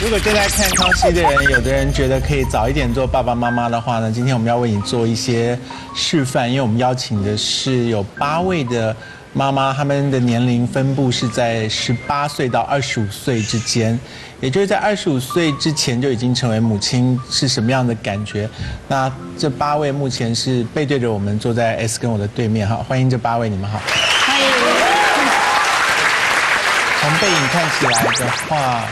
如果正在看《康熙》的人，有的人觉得可以早一点做爸爸妈妈的话呢，今天我们要为你做一些示范，因为我们邀请的是有8位的妈妈，她们的年龄分布是在18岁到25岁之间，也就是在25岁之前就已经成为母亲是什么样的感觉？那这8位目前是背对着我们坐在 S 跟我的对面哈，欢迎这8位，你们好。欢迎。从背影看起来的话，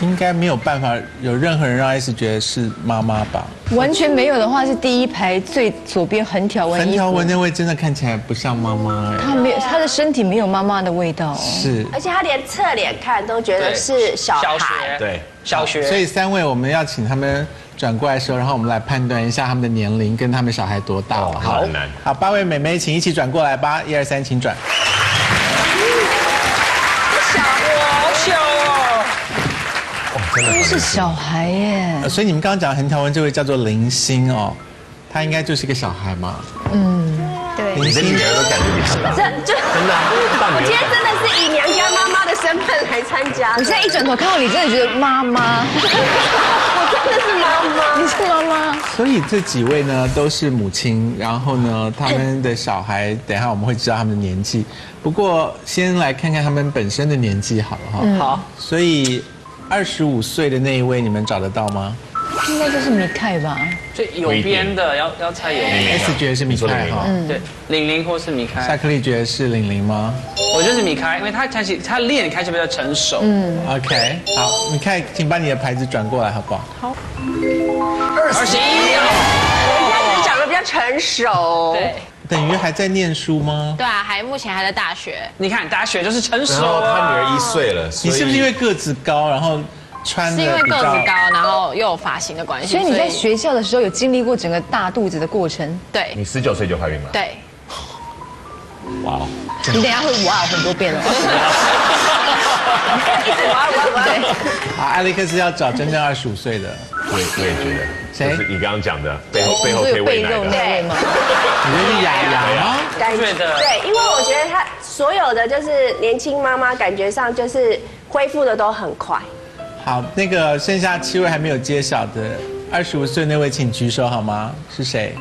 应该没有办法有任何人让 S 觉得是妈妈吧？完全没有的话，是第一排最左边横条纹。横条纹那位真的看起来不像妈妈。她没有，她的身体没有妈妈的味道。是，而且她连侧脸看都觉得是小孩。对，小学。所以3位我们要请他们转过来的时候，然后我们来判断一下他们的年龄跟他们小孩多大了。好难。好，8位妹妹，请一起转过来吧，1、2、3，请转。小好小哦。真是小孩耶！所以你们刚刚讲横条纹这位叫做林星哦，她应该就是一个小孩嘛。嗯，对。你的女儿都感觉你是大人，真的。我今天真的是以娘家妈妈的身份来参加。你现在一转头看到你，真的觉得妈妈，我真的是妈妈，你是妈妈。所以这几位呢都是母亲，然后呢他们的小孩，等一下我们会知道他们的年纪。不过先来看看他们本身的年纪好了哈。好。所以。25岁的那一位，你们找得到吗？应该就是米凯吧。最右边的要猜右边。S 觉得是米凯哈，对，玲玲或是米凯。夏克力觉得是玲玲吗？我就是米凯，因为他看起他脸看起比较成熟。嗯 ，OK， 好，米凯，请把你的牌子转过来，好不好？好。21。我一开始长得比较成熟。对。等于还在念书吗？对啊，目前还在大学。你看，大学就是成熟了。他女儿1岁了。你是不是因为个子高，然后穿的？是因为个子高，然后又有发型的关系。所以你在学校的时候有经历过整个大肚子的过程？对。你19岁就怀孕了？对。哇哦！你等一下会哇很多遍哦。哇！好，艾利克斯要找真正25岁的。我也觉得。谁？你刚刚讲的背后可以喂奶的。对吗？你就是雅雅吗？感觉的。对，因为我觉得她所有的就是年轻妈妈，感觉上就是恢复的都很快。好，那个剩下7位还没有揭晓的，25岁那位请举手好吗？是谁？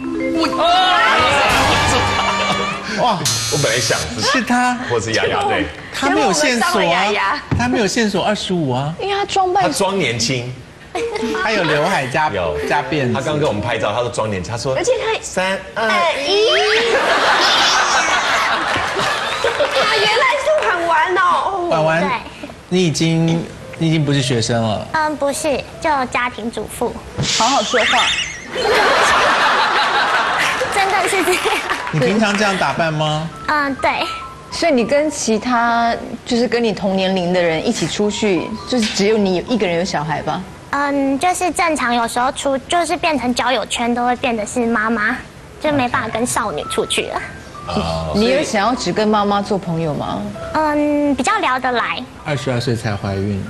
哇！我本来想是他，或是雅雅，对，他没有线索啊，他没有线索25啊，因为他装扮，他装年轻，他有刘海加辫子，他刚跟我们拍照，他说装年轻，他说，而且他3、2、1，他原来是婉婉哦，婉婉，你已经不是学生了，嗯，不是，就家庭主妇，好好说话，真的是这样。你平常这样打扮吗？嗯，对。所以你跟其他就是跟你同年龄的人一起出去，就是只有你一个人有小孩吧？嗯，就是正常有时候就是变成交友圈都会变得是妈妈，就没办法跟少女出去了。你有想要只跟妈妈做朋友吗？嗯，比较聊得来。22岁才怀孕。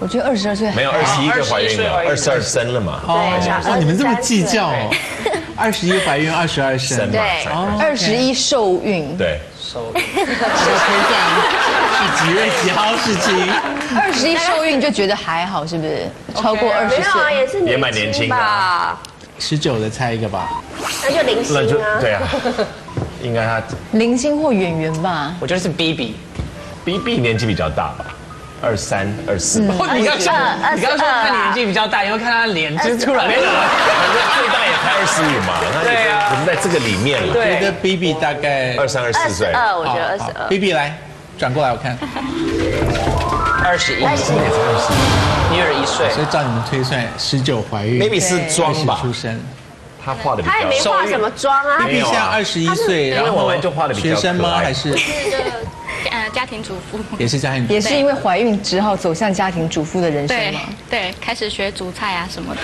我觉得22岁没有21就怀孕了，22生了嘛？哦，你们这么计较哦。21怀孕，22生，对，21受孕，对，受孕。这个推断是几月几号事情？21受孕就觉得还好，是不是？超过20岁没有啊，也是也蛮年轻的吧。19的猜一个吧，那就零星啊，对啊，应该他零星或圆圆吧。我觉得是 BB 年纪比较大吧。23、24。你刚刚说他年纪比较大，因为看他脸，就是突然没有了。最大也才25嘛，对啊，我们在这个里面了。觉得 BB 大概23、24岁。我觉得22。BB 来，转过来我看。21。21。21岁。所以照你们推算，19怀孕。maybe 是妆吧？出生。他化的比较。他也没化什么妆啊。BB 现在21岁，然后学生吗？还是？家庭主妇也是家庭，也是因为怀孕只好走向家庭主妇的人生嘛。对，开始学煮菜啊什么的。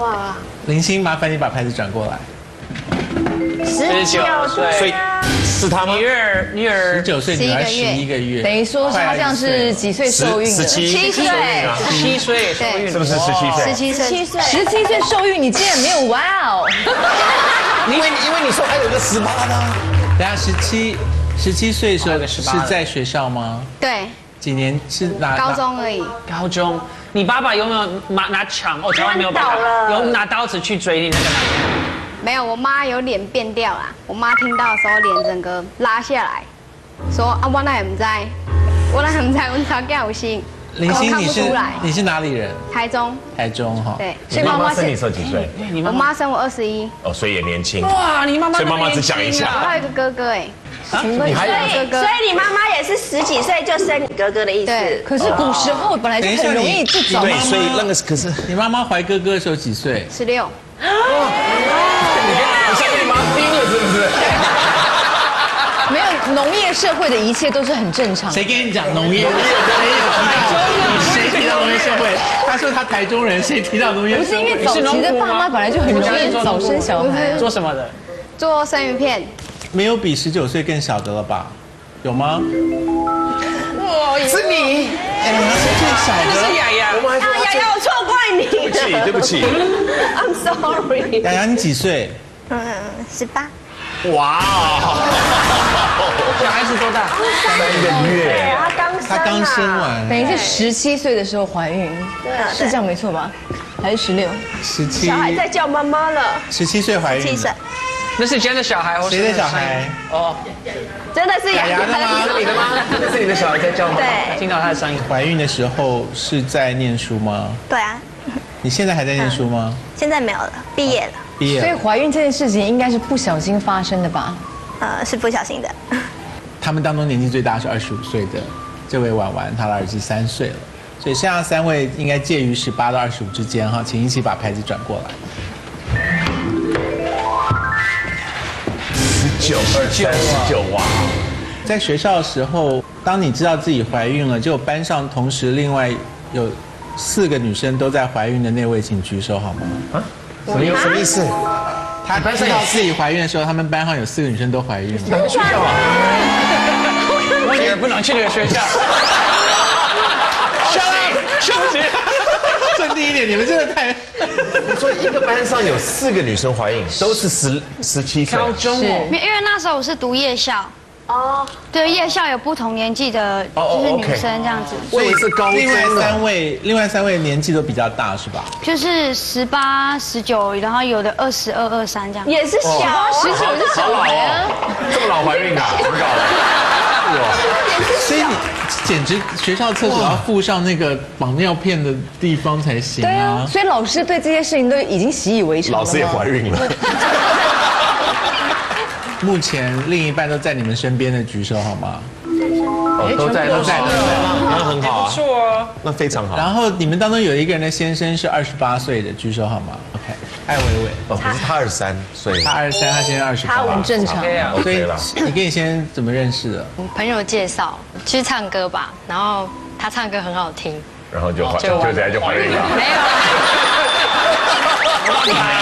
哇！林星，麻烦你把牌子转过来。19岁，所以是他吗？女儿19岁，女儿11个月，等于说她这样是几岁受孕的？17岁，17岁受孕，是不是17岁？17岁，17岁受孕，你竟然没有哇哦！因为你说还有个18的，等下17岁的时候是在学校吗？对，几年是哪？高中而已。高中，你爸爸有没有拿枪？哦，台湾没有爸爸，有拿刀子去追你那个男人？没有，我妈有脸变掉啦。我妈听到的时候脸整个拉下来，说啊，我那也不知，我那也不知，我超高兴。 林欣，你是哪里人？台中。台中哈。对，所以妈妈生你时候几岁？我妈生我21。哦，所以也年轻。哇，你妈妈。所以妈妈只想一下。我还有一个哥哥哎。你还有哥哥。所以你妈妈也是10几岁就生你哥哥的意思。对。可是古时候本来就很容易自找妈妈。对，所以那个可是你妈妈怀哥哥的时候几岁？16。哇！你像你妈拼了是不是？ 没有，农业社会的一切都是很正常。谁跟你讲农业？谁提到农业社会？他说他台中人，谁提到农业？不是因为早期的爸妈本来就很容易早生小孩。做什么的？做生鱼片。没有比19岁更小的了吧？有吗？我也是你。哎，你是最小的。是雅雅。啊，雅雅，我错怪你。对不起，对不起。I'm sorry。雅雅，你几岁？18。 哇哦！小孩子多大？3个月。他刚生完。等于是17岁的时候怀孕。对啊，是这样没错吧？还是16？17。小孩在叫妈妈了。17岁怀孕。17岁。那是真的小孩，谁的小孩？哦，真的是雅雅的吗？是你的吗？那是你的小孩在叫吗？对。听到他的声音。怀孕的时候是在念书吗？对啊。你现在还在念书吗？现在没有了，毕业了。 所以怀孕这件事情应该是不小心发生的吧？是不小心的。他们当中年纪最大是25岁的，这位婉婉她的儿子3岁了，所以剩下3位应该介于18到25之间哈，请一起把牌子转过来。19、29、19哇！在学校的时候，当你知道自己怀孕了，就班上同时另外有4个女生都在怀孕的那位，请举手好吗？啊？ 什么意思？她知道自己怀孕的时候，他们班上有4个女生都怀孕了。哪个学校啊？我女儿不能去那个学校。休息。镇定一点，你们真的太……我说一个班上有4个女生怀孕，都是17岁。高中哦。因为那时候我是读夜校。哦。对，夜校有不同年纪的，就是女生这样子。所以是高中。另外三位年纪都比较大，是吧？就是18、19，然后有的22、23这样。也是小啊，19是小孩啊。这么老怀孕啊？怎么搞的？所以你简直学校厕所要附上那个绑尿片的地方才行啊。对啊，所以老师对这些事情都已经习以为常了。老师也怀孕了。 目前另一半都在你们身边的举手好吗？哦，都在，那很好啊，不错哦，那非常好。然后你们当中有一个人的先生是28岁的，举手好吗 ？OK， 艾薇薇，哦，可是他23岁，他23，他先生28，他很正常。所以你跟你先生怎么认识的？朋友介绍，去唱歌吧，然后他唱歌很好听，然后就怀孕了。没有，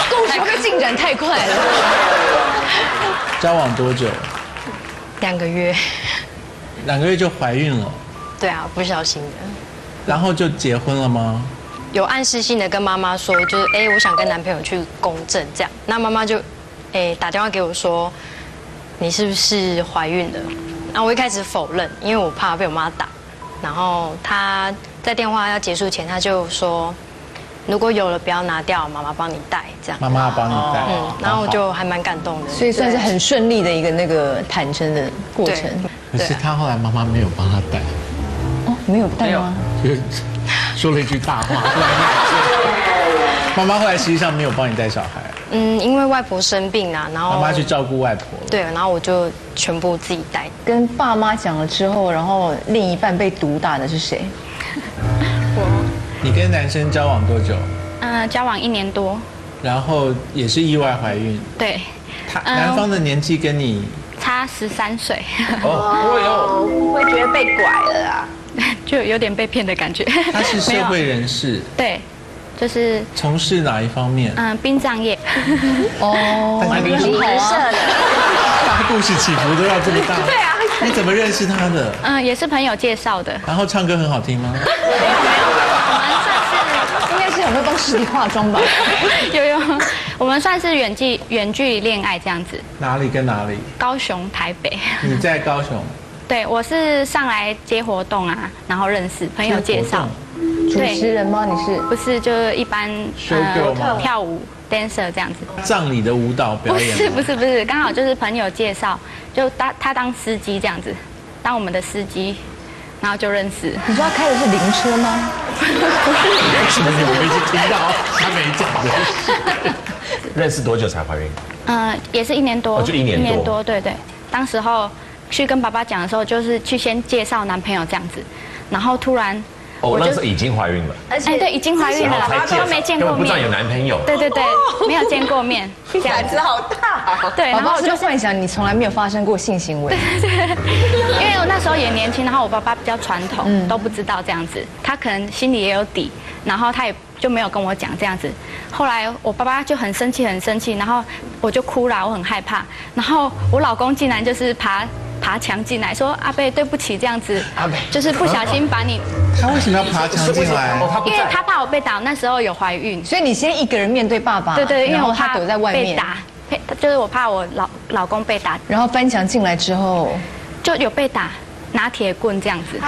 故事会进展太快了。 交往多久？2个月。2个月就怀孕了？对啊，不小心的。然后就结婚了吗？有暗示性的跟妈妈说，就是哎，我想跟男朋友去公证这样。那妈妈就哎打电话给我说，你是不是怀孕了？那我一开始否认，因为我怕被我妈打。然后她在电话要结束前，她就说。 如果有了，不要拿掉，妈妈帮你带，这样。妈妈帮你带。嗯，然后我就还蛮感动的。所以算是很顺利的一个那个坦诚的过程。可是他后来妈妈没有帮他带。哦，没有带吗？就是说了一句大话。妈妈后来实际上没有帮你带小孩。嗯，因为外婆生病啊，然后妈妈去照顾外婆。对，然后我就全部自己带。跟爸妈讲了之后，然后另一半被毒打的是谁？我。 你跟男生交往多久？交往1年多。然后也是意外怀孕。对。他男方的年纪跟你差13岁。哦，我也会觉得被拐了啊，就有点被骗的感觉。他是社会人士。对，就是从事哪一方面？殡葬业。哦，蛮厉害的。他故事起伏都要这么大。对啊。你怎么认识他的？也是朋友介绍的。然后唱歌很好听吗？ 有没有帮实体化妆吧？有，我们算是远距恋爱这样子。哪里跟哪里？高雄、台北。你在高雄？对，我是上来接活动啊，然后认识朋友介绍。主持人吗？你是？不是，就是一般跳舞 dancer 这样子。葬礼的舞蹈表演？不是，刚好就是朋友介绍，就他当司机这样子，当我们的司机，然后就认识。你知道开的是灵车吗？为什么你们一直听到他没讲的？认识多久才怀孕？也是1年多。就1年多，对。当时候。 去跟爸爸讲的时候，就是去先介绍男朋友这样子，然后突然，我那时候已经怀孕了，而且对，已经怀孕了，爸爸没见过面，不知道有男朋友，对，没有见过面，胆子好大，对，然后我就幻想你从来没有发生过性行为，对，因为我那时候也年轻，然后我爸爸比较传统，都不知道这样子，他可能心里也有底，然后他也就没有跟我讲这样子，后来我爸爸就很生气，然后我就哭了，我很害怕，然后我老公竟然就是爬墙进来，说阿贝对不起，这样子，阿贝就是不小心把你。他为什么要爬墙进来？因为他怕我被打，那时候有怀孕，所以你先一个人面对爸爸。对，因为我怕躲在外面被打，就是我怕我老公被打。然后翻墙进来之后，就有被打，拿铁棍这样子。谁被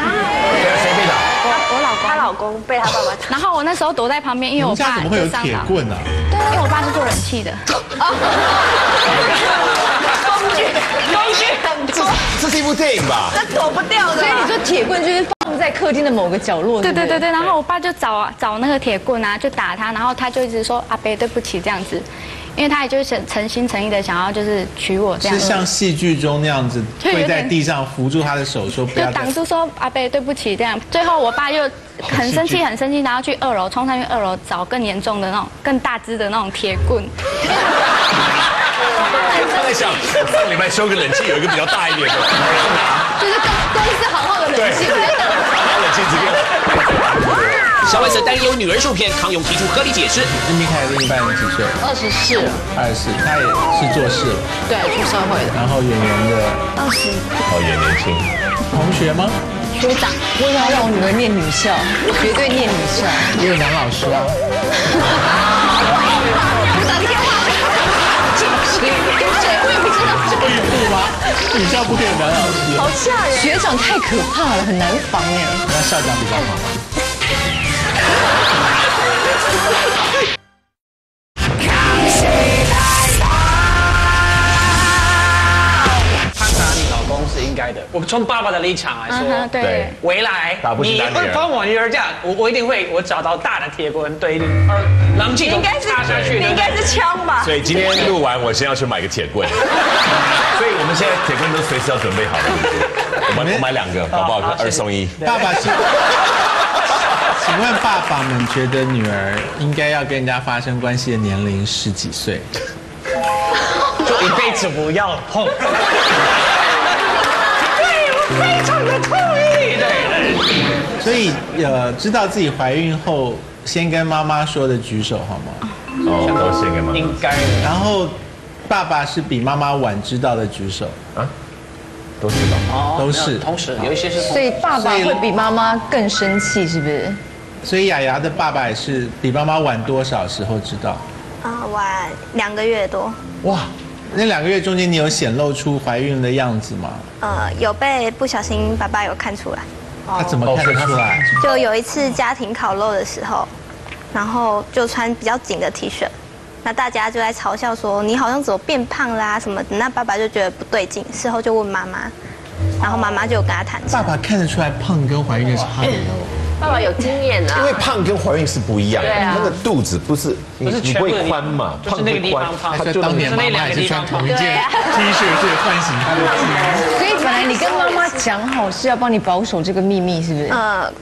打？我老公。他老公被他爸爸打。然后我那时候躲在旁边，因为我爸。怎么会有铁棍啊？对，因为我爸是做冷气的。 工具很多，这是一部电影吧？这躲不掉的。所以你说铁棍就是放在客厅的某个角落。对。然后我爸就找那个铁棍啊，就打他，然后他就一直说阿伯对不起这样子，因为他也就是诚心诚意的想要就是娶我这样。是像戏剧中那样子，跪在地上扶住他的手说不要。就挡住说阿伯对不起这样。最后我爸又很生气，然后去2楼冲上去2楼找更严重的那种更大只的那种铁棍。 他在想上礼拜修个冷气，有一个比较大一点的，就是公司好好的冷气，小外甥担忧女人数片，康永提出合理解释。那米凯的另一半几岁？24。24，他也是做事了，对，出社会的。然后演员的20，哦，也年轻。同学吗？学长，我想让我女儿念女校，绝对念女校。也有男老师啊。我打电话。 可以不吗？女校不可以男老师，好吓人！学长太可怕了，很难防哎。那校长比较好。他打你老公是应该的。我从爸爸的立场来说，对，回来你不帮我女儿这样，我一定会，我找到大的铁棍对你，冷静应该是插下去，你应该是枪吧？所以今天录完，我先要去买个铁棍。 所以我们现在铁棍都随时要准备好了，我买2个，搞不好2送1。爸爸，请问爸爸们觉得女儿应该要跟人家发生关系的年龄是几岁？就一辈子不要碰。对，我非常的同意。对。所以知道自己怀孕后，先跟妈妈说的举手好吗？哦，都先跟妈妈。应该。然后。 爸爸是比妈妈晚知道的举手啊，都知道，都是同时有一些是，所以爸爸会比妈妈更生气，是不是？所以雅雅的爸爸也是比妈妈晚多少时候知道？啊，晚2个月多。哇，那2个月中间你有显露出怀孕的样子吗？有被不小心爸爸有看出来。他怎么看得出来？就有一次家庭烤肉的时候，然后就穿比较紧的 T 恤。 那大家就在嘲笑说你好像怎么变胖啦什么的，那爸爸就觉得不对劲，事后就问妈妈，然后妈妈就跟他谈。爸爸看得出来胖跟怀孕的差别哦。爸爸有经验啊。因为胖跟怀孕是不一样，那个肚子不是不会宽嘛，胖那个宽，他就当年妈妈还是穿同一件 T 恤去唤醒他的记忆。所以本来你跟妈妈讲好是要帮你保守这个秘密，是不是？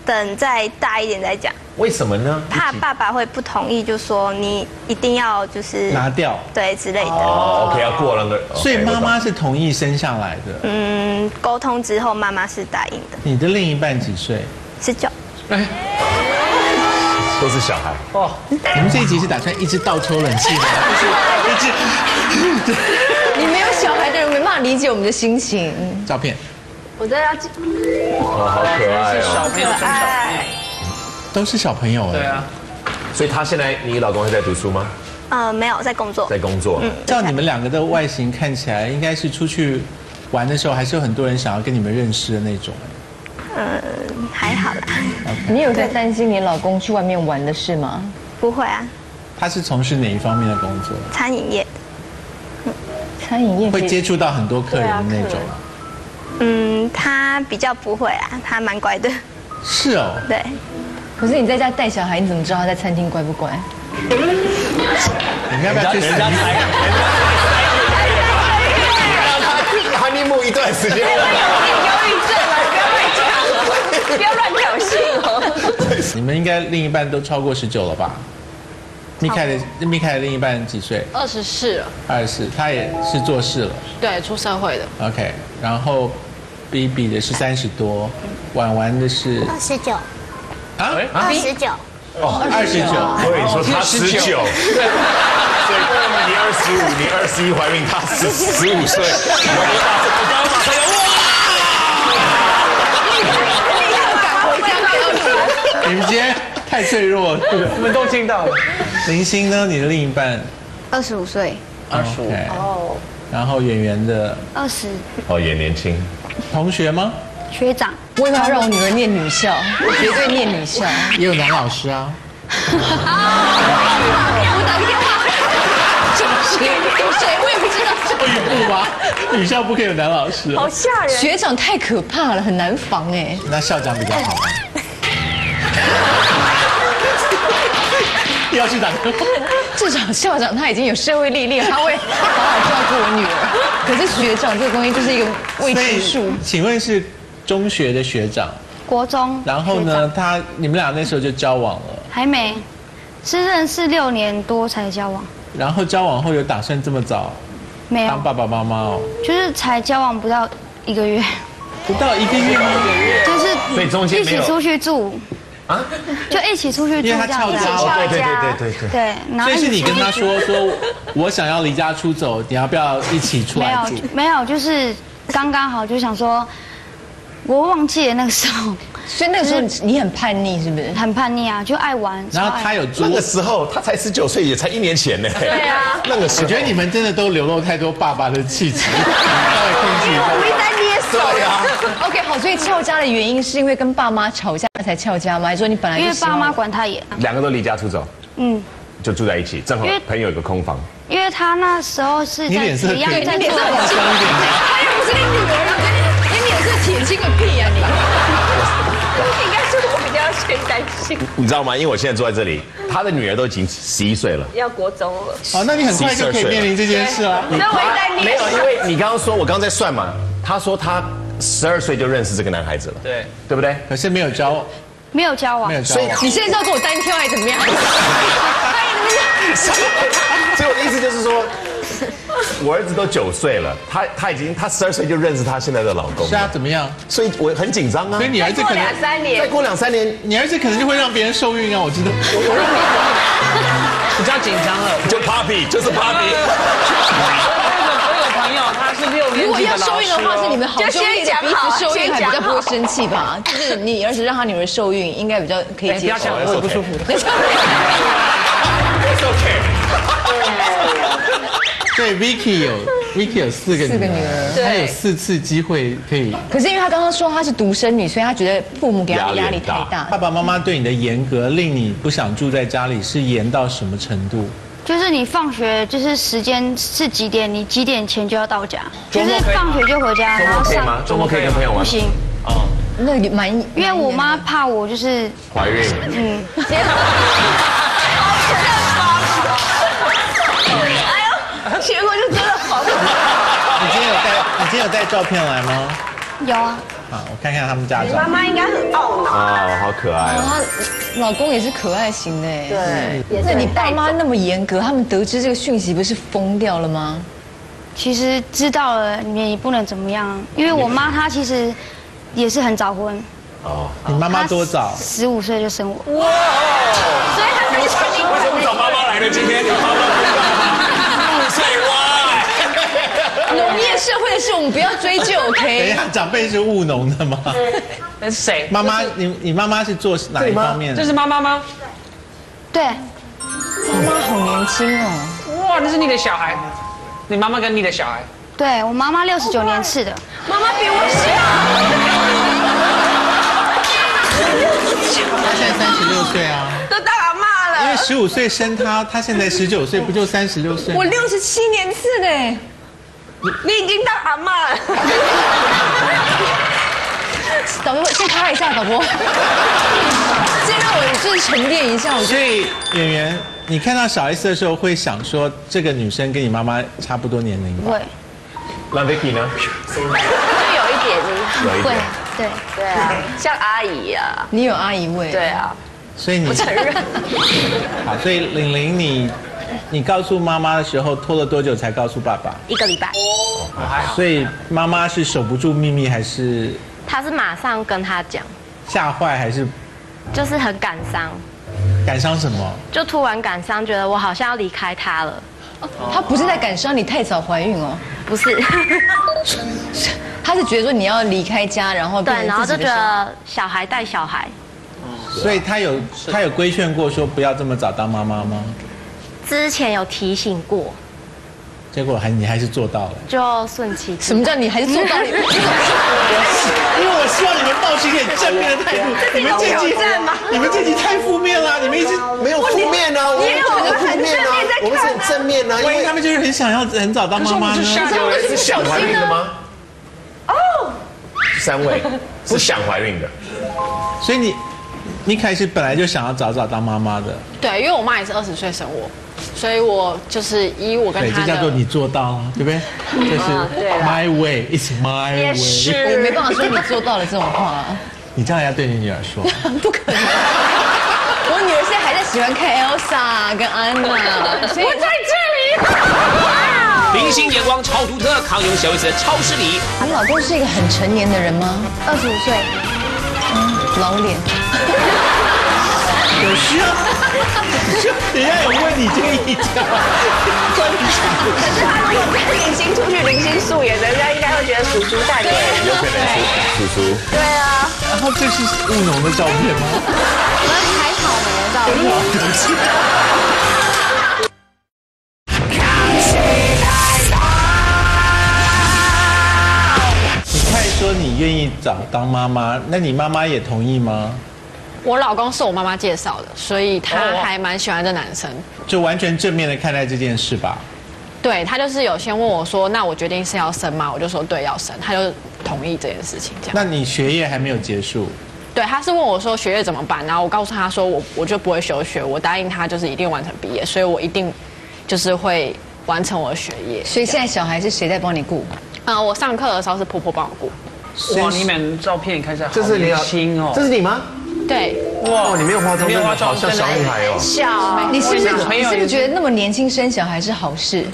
等再大一点再讲。 为什么呢？怕爸爸会不同意，就说你一定要就是拿掉，对之类的。哦 ，OK， 要过了那。所以妈妈是同意生下来的。嗯，沟通之后妈妈是答应的。你的另一半几岁？19。哎，都是小孩。哦，你们这一集是打算一直倒抽冷气吗？一直。你没有小孩的人没办法理解我们的心情。照片。我在要。哦，好可爱哦。小可爱。 都是小朋友哎，对啊，所以他现在你老公还在读书吗？没有，在工作。在工作。照你们2个的外形看起来，应该是出去玩的时候，还是有很多人想要跟你们认识的那种。还好啦。Okay. 你有在担心你老公去外面玩的事吗？不会啊。他是从事哪一方面的工作？餐饮业。餐饮业会接触到很多客人的那种。啊、嗯，他比较不会啊，他蛮乖的。是哦。对。可是你在家带小孩，你怎么知道他在餐厅乖不乖？你要不要去人家猜？ 一段时间，有忧郁症了，不要乱讲，不要乱挑衅哦。你们应该另一半都超过19了吧？米凯的另一半几岁？24了。24，他也是做事了。对，出社会的。OK， 然后 BB 的是30多，婉婉的是29。啊？29。哦，29。我跟你说，他19。 你25，你21怀孕，他15岁，我马上要哇！你们今天太脆弱了，我们都听到了。林星呢？你的另一半？25岁。25哦。然后演员的20。哦，也年轻。同学吗？学长。为什么要让我女儿念女校？绝对念女校。也有男老师啊。我也不知道。教育部吗？女校不可以有男老师。好吓人！学长太可怕了，很难防哎。那校长比较好吗？要去打工。至少校长他已经有社会历练，他会好好照顾我女儿。可是学长这个东西就是一个未知数。请问是中学的学长？国中。然后呢？你们俩那时候就交往了？还没，是认识6年多才交往。 然后交往后有打算这么早当爸爸妈妈哦？就是才交往不到1个月，不到1个月吗？就是所以一起出去住啊，就一起出去住，因为他翘家，对，所以是你跟他说我想要离家出走，你要不要一起出来住？没有，就是刚刚好就想说，我忘记了那个时候。 所以那个时候你很叛逆，是不是？很叛逆啊，就爱玩。然后他有那个时候，他才19岁，也才1年前呢。对啊，那个时候我觉得你们真的都流露太多爸爸的气质，稍微控制一下。我们在捏手呀。OK， 好，所以翘家的原因是因为跟爸妈吵架才翘家吗？还是说你本来因为爸妈管他也？两个都离家出走，嗯，就住在一起，正好朋友有个空房。因为他那时候是在一样在做，你脸色很青，他又不是你女儿，你脸色铁青个屁呀你！ 应该是我比较先担心，你知道吗？因为我现在坐在这里，他的女儿都已经11岁了，要国中了。哦，那你很快就可以面临这件事了。所以我一直在捏。没有，因为你刚刚说，我刚在算嘛，他说他12岁就认识这个男孩子了，对，对不对？可是没有交往，没有交往，没有交往。你现在要跟我单挑还是怎么样？所以我的意思就是说。 我儿子都9岁了，他12岁就认识他现在的老公。是啊，怎么样？所以我很紧张啊。所以你儿子可能再过两三年，你儿子可能就会让别人受孕啊！我知道，我让你比较紧张了。就 Papi， 就是 Papi。我有朋友，他是6年级的老师。如果要受孕的话，是你们好兄弟彼此受孕，还比较不会生气吧？就是你儿子让他女儿受孕，应该比较可以接受。我不舒服。It's okay。 对 ，Vicky 有4个女儿，她有4次机会可以。可是因为她刚刚说她是独生女，所以她觉得父母给她的压力太大。爸爸妈妈对你的严格，令你不想住在家里，是严到什么程度？就是你放学就是时间是几点，你几点前就要到家，就是放学就回家，然后上。周末可以吗？周末可以跟朋友玩？不行。哦，那也蛮，因为我妈怕我就是怀孕。嗯。 结果就真的好不好？你今天有带照片来吗？有啊。啊，我看看他们家照。妈妈应该很懊恼。啊，好可爱哦。她老公也是可爱型的哎。对。那你爸妈那么严格，他们得知这个讯息不是疯掉了吗？其实知道了，你也不能怎么样，因为我妈她其实也是很早婚。哦。你妈妈多早？15岁就生我。哇哦。所以她是确定。为什么找妈妈来呢？今天。 农业社会的事，我们不要追究 ，OK？ 等一下，长辈是务农的吗？那是谁？妈妈，你妈妈是做哪一方面的？这是妈妈吗？对。妈妈好年轻哦！哇，那是你的小孩，你妈妈跟你的小孩。对我妈妈69年次的，妈妈比我小。她现在36岁啊，都大阿嬷了。因为15岁生她，她现在19岁，不就36岁？我67年次的，你已经大阿嬷了。导播，先拍一下，导播。先让我就是沉淀一下。所以演员，你看到小 S 的时候，会想说这个女生跟你妈妈差不多年龄吧？会。那 Vicky 呢？就有一点，会，对对啊，像阿姨啊。你有阿姨味。对啊。所以你不承认。好，所以玲玲，你告诉妈妈的时候拖了多久才告诉爸爸？1个礼拜。所以妈妈是守不住秘密还是？他是马上跟他讲，吓坏还是？就是很感伤。感伤什么？就突然感伤，觉得我好像要离开他了。他不是在感伤你太早怀孕哦，不是。他是觉得说你要离开家，然后对，然后就觉得小孩带小孩。所以他有规劝过说不要这么早当妈妈吗？之前有提醒过。结果你还是做到了，就顺其。什么叫你还是做到了？因为我希望你们抱持一点正面的态度。你们这集太负面了，你们一直没有负面啊，我们很负面啊，我们是很正面啊。万一他们就是很想要很早当妈妈呢？有人是想怀孕的吗？哦，3位不想怀孕的，所以你开始本来就想要早当妈妈的。对，因为我妈也是20岁生我。所以我就是以我跟他的，对，这叫做你做到了，对不对？就是 my way, it's my way。也是，我没办法说你做到了这种话。你这样要对你女儿说？不可能。我女儿现在还在喜欢看 Elsa 跟安娜。所以我在这里。明星眼光超独特，康永小 S 的超市里。你老公是一个很成年的人吗？25岁。老脸。有需要，人家有问你建议讲，关你什么？可是他如果跟明星出去，明星素颜，人家应该会觉得叔叔带给你，有可能叔叔。对啊。然后这是务农的照片吗？我们采草莓的照片。你快说你愿意早当妈妈，那你妈妈也同意吗？我老公是我妈妈介绍的，所以他还蛮喜欢这男生，就完全正面的看待这件事吧。对，他就是有先问我说：“那我决定是要生吗？”我就说：“对，要生。”他就同意这件事情。这样。那你学业还没有结束？对，他是问我说学业怎么办，然后我告诉他说我就不会休学，我答应他就是一定完成毕业，所以我一定就是会完成我的学业。所以现在小孩是谁在帮你顾？我上课的时候是婆婆帮我顾。哇，你们照片看起来好年轻哦！这是你吗？对，哇，你没有化妆，好像小女孩哦。小，你是不是觉得那么年轻生小孩是好事？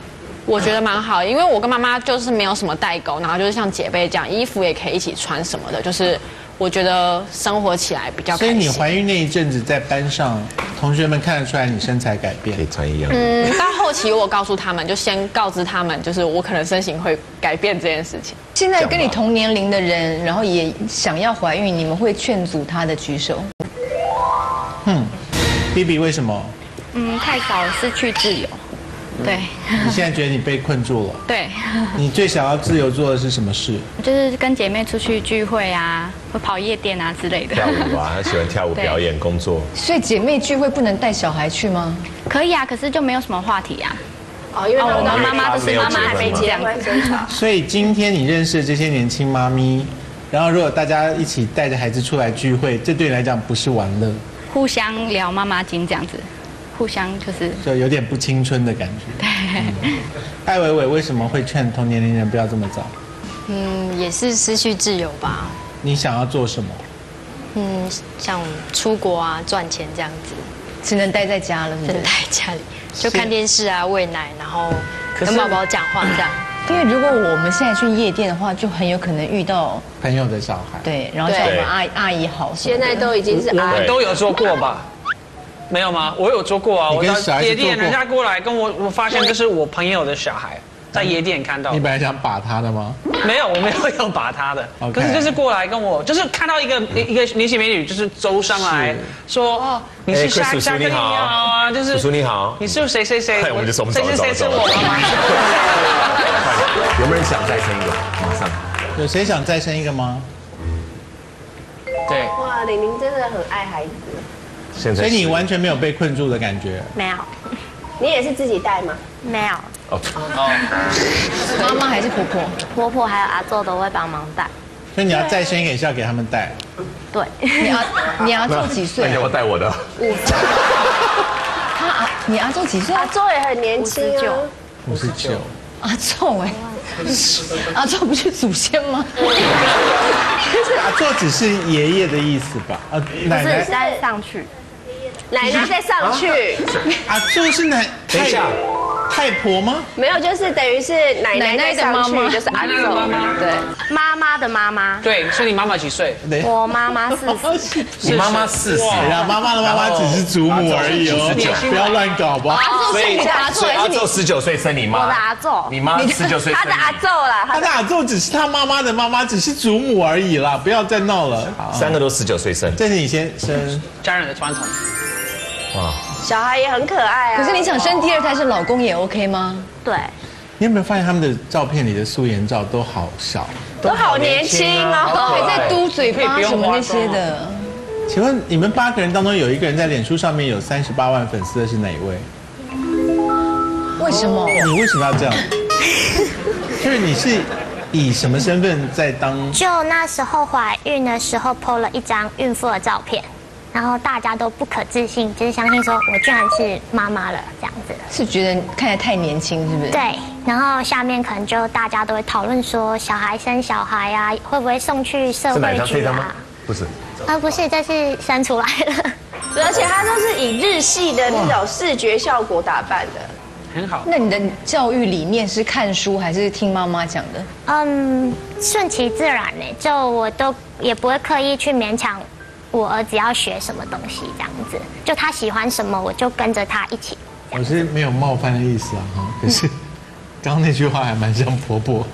我觉得蛮好，因为我跟妈妈就是没有什么代沟，然后就是像姐妹这样，衣服也可以一起穿什么的，就是我觉得生活起来比较开心。所以你怀孕那一阵子在班上，同学们看得出来你身材改变，可以穿一样。到后期我告诉他们，就先告知他们，就是我可能身形会改变这件事情。现在跟你同年龄的人，然后也想要怀孕，你们会劝阻他的举手？BB 为什么？太早失去自由。对。你现在觉得你被困住了？对。你最想要自由做的是什么事？就是跟姐妹出去聚会啊，会跑夜店啊之类的。跳舞啊，她喜欢跳舞表演工作。所以姐妹聚会不能带小孩去吗？可以啊，可是就没有什么话题啊。哦，因为妈妈还没结婚。所以今天你认识这些年轻妈咪，然后如果大家一起带着孩子出来聚会，这对你来讲不是玩乐？互相聊妈妈经这样子。互相就有点不青春的感觉。对，艾薇薇为什么会劝同年龄人不要这么早？也是失去自由吧。你想要做什么？想出国啊，赚钱这样子。只能待在家了，只能待家里，就看电视啊，喂奶，然后跟宝宝讲话这样。因为如果我们现在去夜店的话，就很有可能遇到朋友的小孩。对，然后叫我们阿姨好。现在都已经是阿姨，都有做过吧？没有吗？我有做过啊！我到夜店，人家过来跟我发现这是我朋友的小孩，在夜店看到。你本来想把他的吗？没有，我没有要把他的。可是就是过来跟我，就是看到一个年轻美女，就是走上来说哦，你是夏克你好啊，就是叔叔你好，你是谁谁谁，我们就说谁是我吗？有没有人想再生一个？马上。有谁想再生一个吗？对。哇，玲玲真的很爱孩子。现在。所以你完全没有被困住的感觉。没有。你也是自己带吗？没有。妈妈还是婆婆？婆婆还有阿祖都会帮忙带。所以你要再生一个也是要给他们带。对。你要做几岁？那你要带我的。5岁。你阿祖几岁？阿祖也很年轻。59。阿祖哎。阿祖不是祖先吗？阿祖只是爷爷的意思吧？啊，奶奶再上去。奶奶再上去，阿祖是太婆吗？没有，就是等于是奶奶再上去，就是阿祖的妈妈，对，妈妈的妈妈，对。所以你妈妈几岁？我妈妈40。你妈妈40？啊，妈妈的妈妈只是祖母而已哦，不要乱搞吧。所以阿祖19岁生你妈，我的阿祖，你妈19岁生你，他的阿祖啦，他的阿祖只是他妈妈的妈妈，只是祖母而已啦，不要再闹了。3个都19岁生，这是你先生家人的传统。哇，小孩也很可爱啊。可是你想生第2胎是老公也 OK 吗？对。你有没有发现他们的照片里的素颜照都好小，都好年轻哦，都还在嘟嘴巴什么那些的。请问你们8个人当中有一个人在脸书上面有38万粉丝的是哪一位？为什么？你为什么要这样？就是你是以什么身份在当？就那时候怀孕的时候 po 了一张孕妇的照片。然后大家都不可置信，就是相信说我居然是妈妈了这样子，是觉得看起来太年轻，是不是？对。然后下面可能就大家都会讨论说，生小孩啊，会不会送去社会局啊？不是，不是，这是生出来了。而且它都是以日系的那种视觉效果打扮的，很好。那你的教育理念是看书还是听妈妈讲的？顺其自然呢，就我都也不会刻意去勉强。我儿子要学什么东西，这样子，就他喜欢什么，我就跟着他一起。我是没有冒犯的意思啊，可是刚刚那句话还蛮像婆婆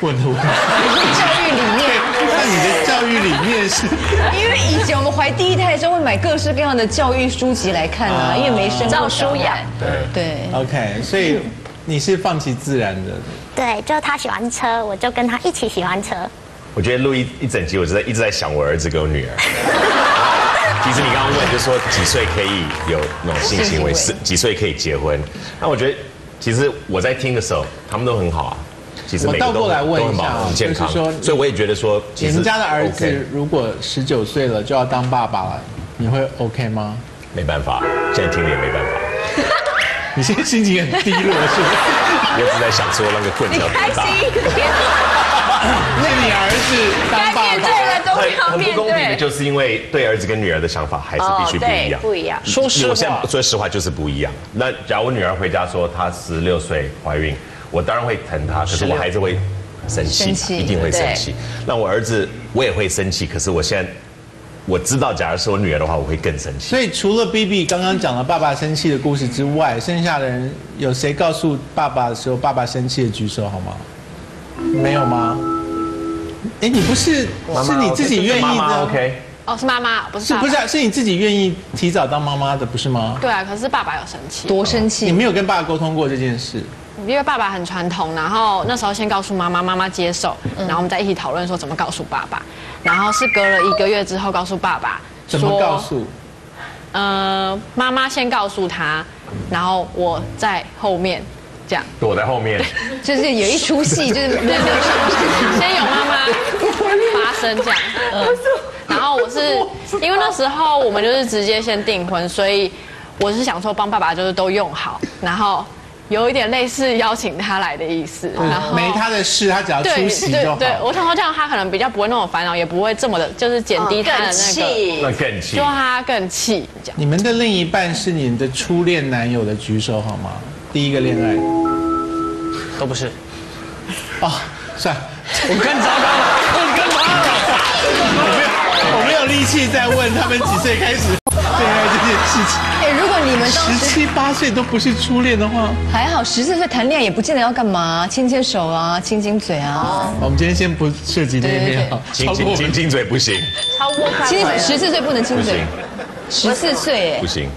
问的问题。教育理念，那你的教育理念是？因为以前我们怀第1胎的时候会买各式各样的教育书籍来看啊，因为没生过小孩。对。OK， 所以你是放弃自然的。对，就他喜欢车，我就跟他一起喜欢车。我觉得录一整集，我一直在想我儿子跟我女儿。其实你刚刚问，就说几岁可以有那种性行为，几岁可以结婚？那我觉得，其实我在听的时候，他们都很好啊。其实每个都很好，很健康。所以我也觉得说，你们家的儿子如果19岁了就要当爸爸了，你会 OK 吗？没办法，现在听了也没办法。你现在心情很低落，是不是？我一直在想说那个棍子要多大。是你儿子当爸爸，很不公平的，就是因为对儿子跟女儿的想法还是必须不一样。不一样，说实话，我现在说实话就是不一样。那假如我女儿回家说她16岁怀孕，我当然会疼她，可是我还是会生气，一定会生气。那我儿子我也会生气，可是我现在我知道，假如是我女儿的话，我会更生气。所以除了 BB 刚刚讲了爸爸生气的故事之外，剩下的人有谁告诉爸爸的时候爸爸生气的举手好吗？没有吗？哎，你不是，是你自己愿意的。OK。哦，是妈妈，不是。是你自己愿意提早当妈妈的，不是吗？对啊，可是爸爸有生气。多生气！你没有跟爸爸沟通过这件事。因为爸爸很传统，然后那时候先告诉妈妈，妈妈接受，然后我们再一起讨论说怎么告诉爸爸。然后是隔了1个月之后告诉爸爸。怎么告诉？妈妈先告诉他，然后我在后面。躲在后面，就是有一出戏，就是先有妈妈发生这样，然后我是因为那时候我们就是直接先订婚，所以我是想说帮爸爸就是都用好，然后有一点类似邀请他来的意思，然后没他的事，他只要出席就好。对，我想说这样他可能比较不会那种烦恼，也不会这么的，就是减低他的那更气，就他更气。你们的另一半是你的初恋男友的举手好吗？第1个恋爱都不是，哦，算了，我更糟糕了，我更糟糕了，我没有力气再问他们几岁开始。恋爱这件事情。哎，如果你们当时17、18岁都不是初恋的话，还好。14岁谈恋爱也不见得要干嘛，牵牵手啊，亲亲嘴啊。我们今天先不涉及这边啊，亲嘴不行，超过其实14岁不能亲嘴，14岁不行。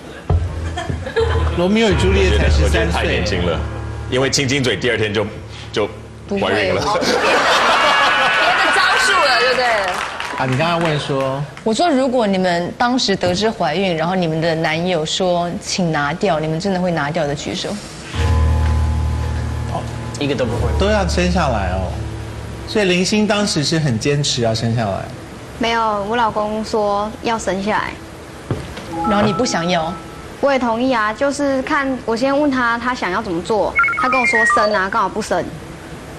罗密欧与朱丽叶才13岁，太年轻了，因为亲亲嘴第二天就怀孕了。别的招数了，对不对？啊，你刚刚问说，我说如果你们当时得知怀孕，然后你们的男友说请拿掉，你们真的会拿掉的举手。哦，一个都不会，都要生下来哦。所以林星当时是很坚持要生下来。没有，我老公说要生下来，然后你不想要。我也同意啊，就是看我先问他，他想要怎么做，他跟我说生啊，刚好不生，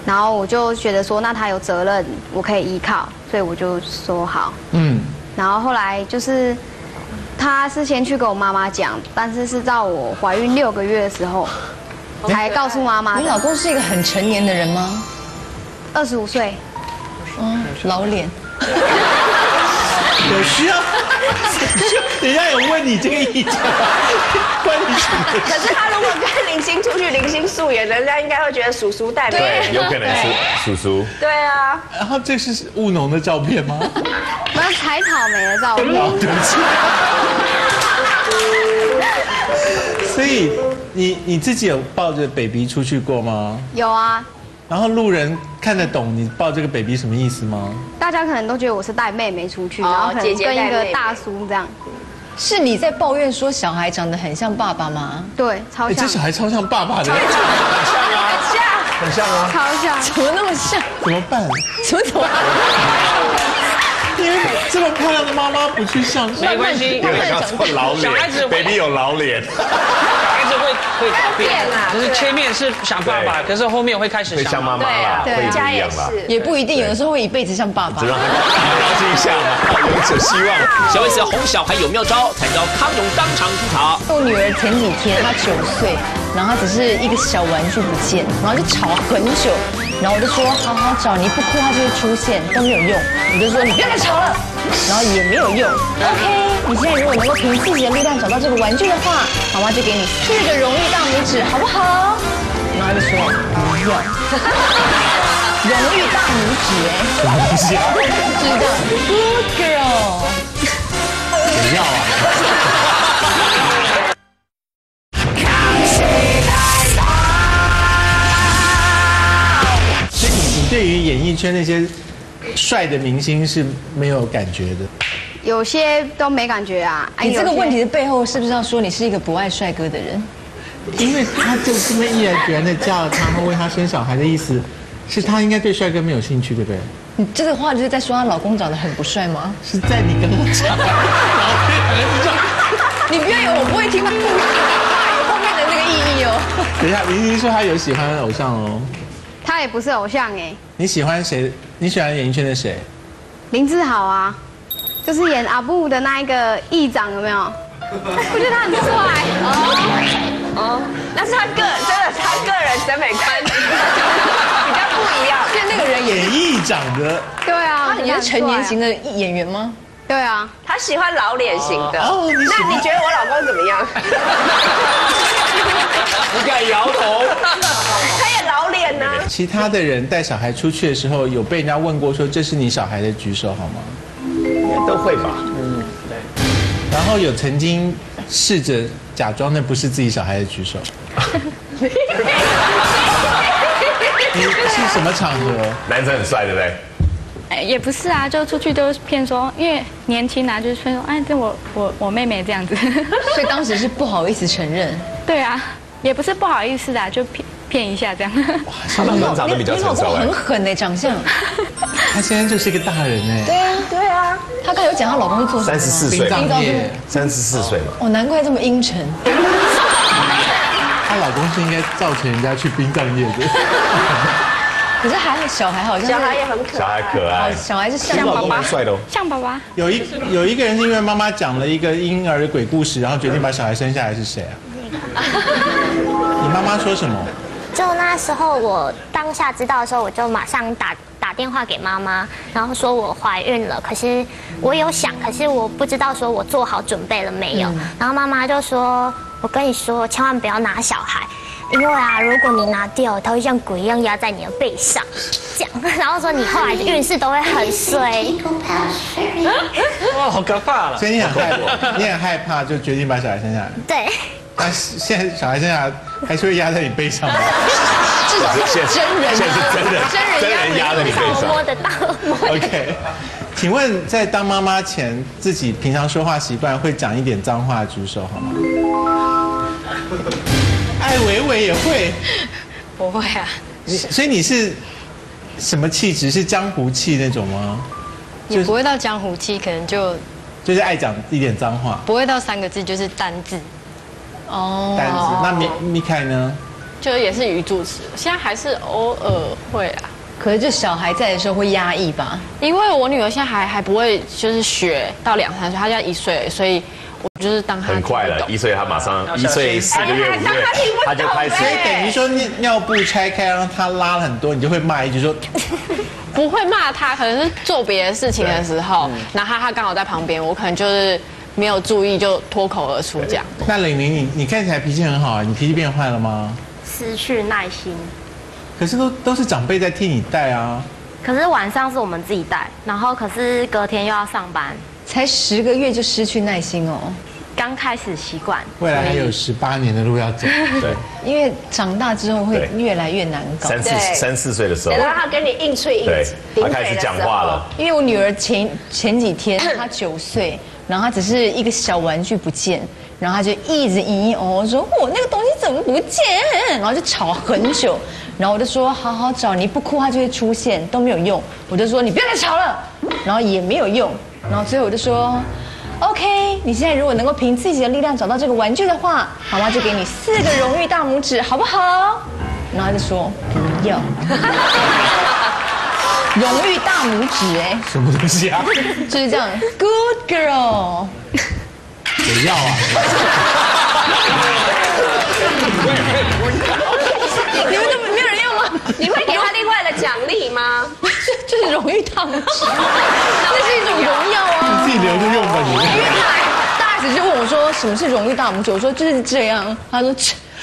然后我就觉得说，那他有责任，我可以依靠，所以我就说好。嗯，然后后来就是，他是先去跟我妈妈讲，但是是到我怀孕6个月的时候，才告诉妈妈。你老公是一个很成年的人吗？25岁。嗯，老脸。有需要？人家有问你这个意见吗？关你什么？可是他如果跟林星出去，林星素颜，人家应该会觉得叔叔代表。对，有可能是叔叔。对啊。然后这是务农的照片吗？不是采草莓的照片。对不起。所以你自己有抱着 baby 出去过吗？有啊。然后路人看得懂你抱这个 baby 什么意思吗？大家可能都觉得我是带妹妹出去，然后可能跟一个大叔这样。是你在抱怨说小孩长得很像爸爸吗？对，超像。这小孩超像爸爸的。超像啊！很像啊！超像！怎么那么像？怎么办？怎么？因为这么漂亮的妈妈不去上，没关系，因为要老脸，小孩子 baby 有老脸。会变啦，就是前面是想爸爸，可是后面会开始想妈妈啦，会家也是，也不一定，有的时候会一辈子像爸爸。只让他高兴一下嘛，有所希望。小 S 哄小孩有妙招，才招康永当场出场。我女儿前几天她9岁，然后她只是一个小玩具不见，然后就吵很久，然后我就说好好找，你不哭她就会出现，都没有用。我就说你不要再吵了，然后也没有用。OK。你现在如果能够凭自己的力量找到这个玩具的话，妈妈就给你4个荣誉大拇指，好不好？然后就说不要，荣誉大拇指哎，什么东西？知道 ，Good girl， 不要啊！所以你对于演艺圈那些帅的明星是没有感觉的。有些都没感觉啊！你这个问题的背后是不是要说你是一个不爱帅哥的人？因为他就这么毅然决然的嫁了他，然后为他生小孩的意思，是他应该对帅哥没有兴趣，对不对？你这个话就是在说她老公长得很不帅吗？是在你跟我讲，然后被人撞。你不要以为我不会听到后面的那个意义哦。等一下，林星说他有喜欢的偶像哦。他也不是偶像哎。你喜欢谁？你喜欢演艺圈的谁？林志豪啊。就是演阿布的那一个议长，有没有？我觉得他很帅哦，那是他个真的，他个人审美观比较不一样。因为那个人演议长的，对啊，他也是成年型的演员吗？对啊，他喜欢老脸型的。哦，那你觉得我老公怎么样？你敢摇头？他也老脸呢。其他的人带小孩出去的时候，有被人家问过说这是你小孩的，举手好吗？都会吧，嗯，对。然后有曾经试着假装那不是自己小孩的举手。你是什么场合？男生很帅，对不对？哎，也不是啊，就出去都骗说，因为年轻啊，就是骗说，哎，这我妹妹这样子。所以当时是不好意思承认。对啊，也不是不好意思的，就骗一下这样。哇，他老公长得比较成熟，很狠哎，长相。他现在就是一个大人哎。对啊，对啊。她刚有讲她老公做什么？34岁，34岁嘛。哦，难怪这么阴沉。她老公是应该造成人家去殡葬业的。可是还好，小孩好像小孩也很可爱，小孩可爱，小孩是像爸爸，帅的哦，像爸爸。有一个人是因为妈妈讲了一个婴儿的鬼故事，然后决定把小孩生下来，是谁啊？你妈妈说什么？就那时候我当下知道的时候，我就马上打电话给妈妈，然后说我怀孕了，可是我有想，可是我不知道说我做好准备了没有。然后妈妈就说：“我跟你说，千万不要拿小孩，因为啊，如果你拿掉，他会像鬼一样压在你的背上，这样。”然后说你后来的运势都会很衰。哇，好可怕了！所以你很害怕，就决定把小孩生下来。对。那现在小孩生下来还是会压在你背上吗？这是真人压在你背上，摸得到。OK， 请问在当妈妈前，自己平常说话习惯会讲一点脏话，举手好吗？艾薇薇也会？不会啊。所以你是什么气质？是江湖气那种吗？也不会到江湖气，可能就是爱讲一点脏话。不会到3个字，就是单字。哦，单字。那米凯呢？就也是语助词，现在还是偶尔会啊。可是就小孩在的时候会压抑吧？因为我女儿现在还不会，就是学到2、3岁，她现在1岁，所以我就是当她很快了，1岁她马上1岁4个月5个月，她就开始。所以等于说尿布拆开，让她拉很多，你就会骂一句说。不会骂她，可能是做别的事情的时候，然后她刚好在旁边，我可能就是。没有注意就脱口而出这样。那玲，你看起来脾气很好，你脾气变坏了吗？失去耐心。可是都是长辈在替你带啊。可是晚上是我们自己带，然后可是隔天又要上班。才10个月就失去耐心哦。刚开始习惯。未来还有18年的路要走。对。因为长大之后会越来越难搞。3、4岁的时候。然后他跟你硬吹硬挤。他开始讲话了。因为我女儿前几天她9岁。然后他只是一个小玩具不见，然后他就一直隐隐哦说：“我那个东西怎么不见？”然后就吵很久，然后我就说：“好好找，你不哭它就会出现，都没有用。”我就说：“你不要再吵了。”然后也没有用，然后最后我就说 ：“OK， 你现在如果能够凭自己的力量找到这个玩具的话，妈妈就给你4个荣誉大拇指，好不好？”然后他就说：“不要。”荣誉大拇指哎，什么东西啊？就是这样 ，Good girl。不要啊！你们怎么没有人要吗？你会给他另外的奖励吗？就是荣誉大拇指，那是一种荣耀啊！你自己留着用吧，你。因为大 S 就问我说什么是荣誉大拇指，我说就是这样，他说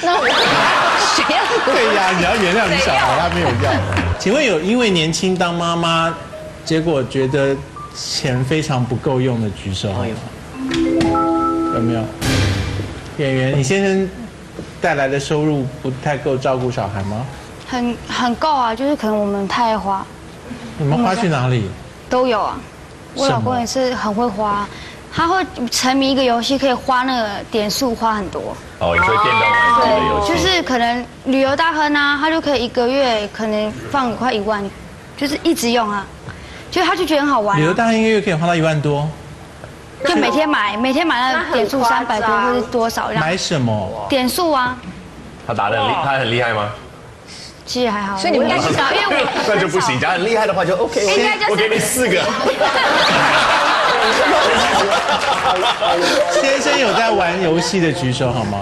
那我谁要？对呀，你要原谅你小孩，他没有要。请问有因为年轻当妈妈，结果觉得钱非常不够用的举手好吗？有没有？演员，你先生带来的收入不太够照顾小孩吗？很够啊，就是可能我们太爱花。你们花去哪里？都有啊，我老公也是很会花，他会沉迷一个游戏，可以花那个点数花很多。哦，你会电动玩具的游戏。就是可能旅游大亨啊，他就可以1个月可能放快1万，就是一直用啊，就他就觉得很好玩。旅游大亨1个月可以花到1万多，就每天买那点数300多或是多少？买什么？点数啊。他打得很厉害，他很厉害吗？其实还好，所以你们应该去找，因为我那就不行。讲很厉害的话就 OK， 我给你4个。先生有在玩游戏的举手好吗？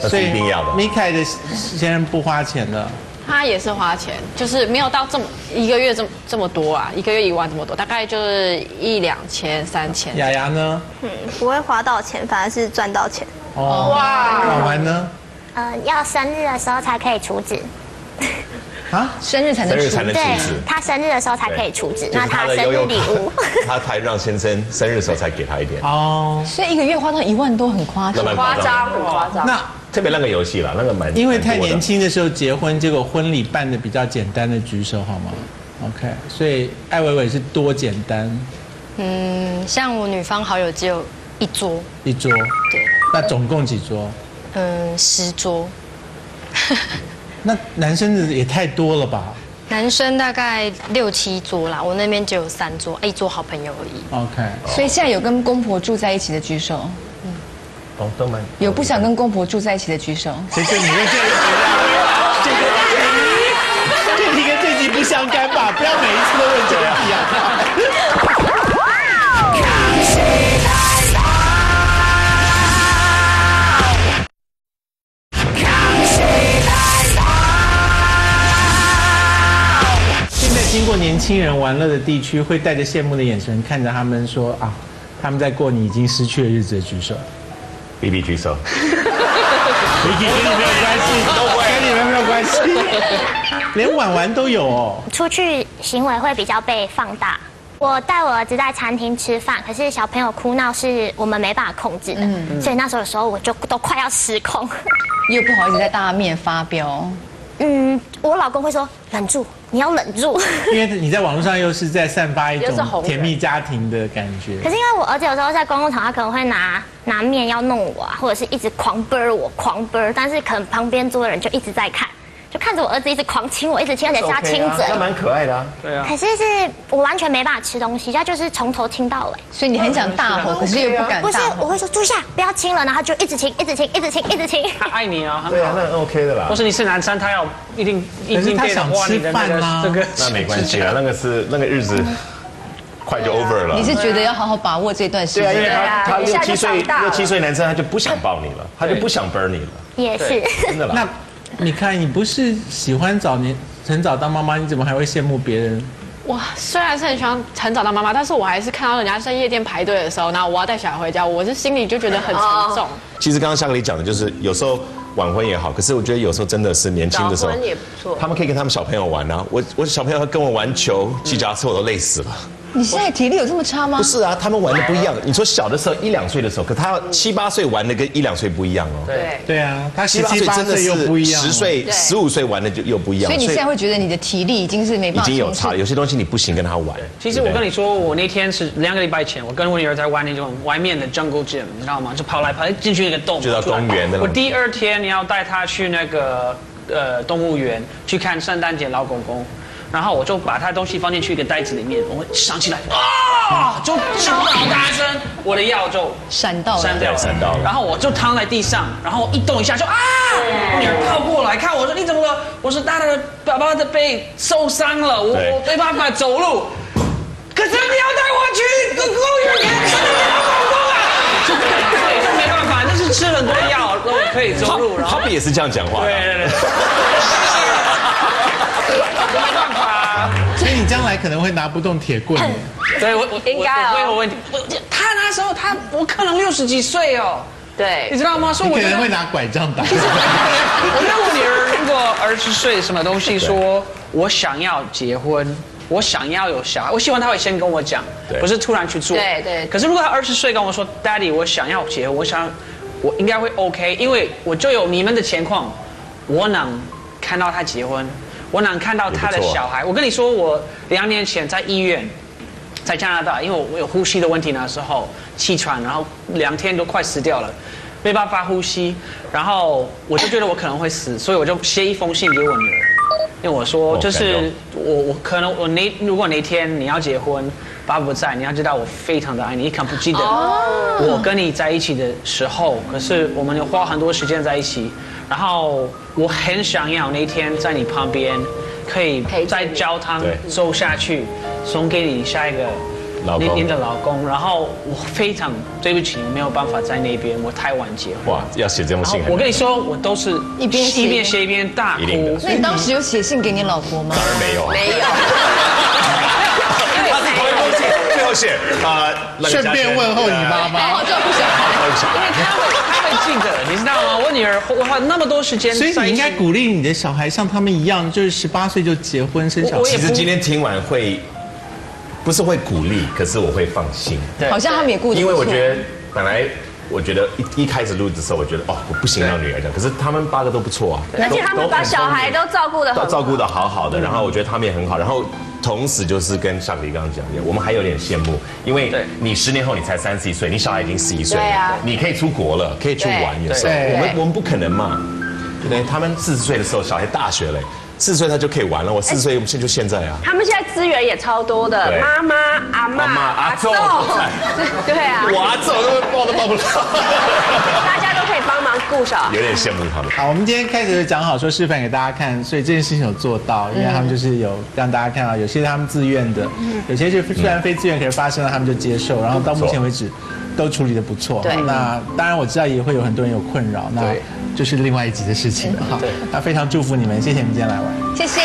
所以米凯的先生不花钱的，他也是花钱，就是没有到这么1个月这么多啊，1个月1万这么多，大概就是1、2千、3千。雅雅呢？不会花到钱，反而是赚到钱。哦，哇！婉婉呢？要生日的时候才可以储值。啊，生日才能出纸，他生日的时候才可以出纸，那他生日礼物，他才让先生生日的时候才给他一点。哦，所以1个月花到1万多，很夸张，很夸张。那特别那个游戏啦，那个蛮因为太年轻的时候结婚，结果婚礼办的比较简单的举手好吗 ？OK， 所以艾薇薇是多简单？像我女方好友只有1桌，对，那总共几桌？10桌。那男生的也太多了吧？男生大概6、7桌啦，我那边只有3桌，1桌好朋友而已。OK， 所以现在有跟公婆住在一起的举手。都蛮有不想跟公婆住在一起的举手。这你跟这题跟这题不相干吧？不要每一次都问这题啊！经过年轻人玩乐的地区，会带着羡慕的眼神看着他们说啊，他们在过你已经失去的日子。举手 ，BB 举手。BB 跟你没有关系，跟你们没有关系，连玩玩都有哦。出去行为会比较被放大。我带我儿子在餐厅吃饭，可是小朋友哭闹是我们没办法控制的，所以那时候的时候我就都快要失控，又不好意思在大家面发飙。嗯，我老公会说忍住，你要忍住，因为你在网络上又是在散发一种甜蜜家庭的感觉。可是因为我儿子有时候在公共场合，他可能会拿面要弄我啊，或者是一直狂啵我，狂啵，但是可能旁边桌的人就一直在看，就看着我儿子一直狂亲我，一直亲，而且是他亲嘴，那蛮可爱的啊。对啊。可是我完全没办法吃东西，他就是从头亲到尾。所以你很想大吼，可是又不敢。不是，我会说住下，不要亲了，然后他就一直亲，一直亲，一直亲，一直亲。他爱你啊，对啊，那 OK 的啦。或是你是男生，他要一定他想吃饭啊，这个那没关系啊，那个日子快就 over 了。你是觉得要好好把握这段时间？对啊，因为他六七岁男生他就不想抱你了，他就不想 burn 你了。也是。真的啦。 你看，你不是喜欢很早当妈妈，你怎么还会羡慕别人？我虽然是很喜欢很早当妈妈，但是我还是看到人家在夜店排队的时候，然后我要带小孩回家，我是心里就觉得很沉重。其实刚刚夏可里讲的就是，有时候晚婚也好，可是我觉得有时候真的是年轻的时候，也不错。他们可以跟他们小朋友玩啊，我小朋友跟我玩球、骑脚踏车，我都累死了。你现在体力有这么差吗？不是啊，他们玩的不一样。你说小的时候1、2岁的时候，可他7、8岁玩的跟1、2岁不一样哦。对对啊，他7、8岁真的又不一样，10岁、15岁玩的就又不一样。所以你现在会觉得你的体力已经是没办法，已经有差了，有些东西你不行跟他玩。其实我跟你说，我那天是2个礼拜前，我跟我女儿在玩那种外面的 jungle gym， 你知道吗？就跑来跑去进去一个洞，就到公园的。我第2天要带她去那个动物园去看圣诞节老公公。 然后我就把他东西放进去一个袋子里面，我想起来啊，就好大声，我的药就闪到了，然后我就躺在地上，然后一动一下就啊，女儿靠过来看我说你怎么了？我说大大的爸爸的背受伤了，我没办法走路，可是你要带我去公园看圣诞老公公啊，就没办法，但是吃很多药都可以走路，然后他们也是这样讲话，对。 没办法，所以你将来可能会拿不动铁棍。对，我应该啊。我问他那时候我可能60几岁哦。对，你知道吗？说我可能会拿拐杖打。我让我女儿如果20岁什么东西说，我想要结婚，我想要有小孩，我希望她会先跟我讲，不是突然去做。对对。可是如果她20岁跟我说 ，Daddy， 我想要结婚，我应该会 OK， 因为我就有你们的情况，我能看到她结婚。 我能看到他的小孩。我跟你说，我2年前在医院，在加拿大，因为我有呼吸的问题，那时候气喘，然后2天都快死掉了，没办法呼吸。然后我就觉得我可能会死，所以我就写1封信给我女儿，因为我说就是我可能如果哪天你要结婚，爸不在，你要知道我非常的爱你，你可能不记得我跟你在一起的时候，可是我们有花很多时间在一起。 然后我很想要那天在你旁边，可以在教堂走下去，送给你下一个您的老公。然后我非常对不起，没有办法在那边，我太晚结婚。哇，要写这封信。我跟你说，我都是一边写一边大哭。那你当时有写信给你老婆吗？当然没有，没有。他最后写，顺便问候你妈妈。然后就不想，因为他会记得，你知道吗？ 女儿花那么多时间，所以你应该鼓励你的小孩像他们一样，就是18岁就结婚生小孩。其实今天听完会，不是会鼓励，可是我会放心。对，好像他们也顾。因为我觉得本来我觉得一开始录的时候，我觉得哦我不行让女儿这样，可是他们8个都不错啊，而且他们把小孩都照顾得好好的，然后我觉得他们也很好，然后。 同时就是跟夏可里刚刚讲的，我们还有点羡慕，因为你10年后你才31岁，你小孩已经11岁了，你可以出国了，可以去玩，有时候我们不可能嘛。对，他们40岁的时候，小孩大学嘞，40岁他就可以玩了。我40岁，我们现在就现在啊。他们现在资源也超多的，妈妈、阿嬷、阿祖，对啊，我阿祖都抱不了。大家都可以帮忙顾小孩，有点羡慕他们。好，我们今天开始讲好说示范给大家看，所以这件事情有做到，因为他们就是有让大家看到，有些他们自愿的，有些就虽然非自愿，可是发生了他们就接受，然后到目前为止都处理得不错。对，那当然我知道也会有很多人有困扰，那就是另外一集的事情了哈。那非常祝福你们，谢谢你们今天来玩，谢谢。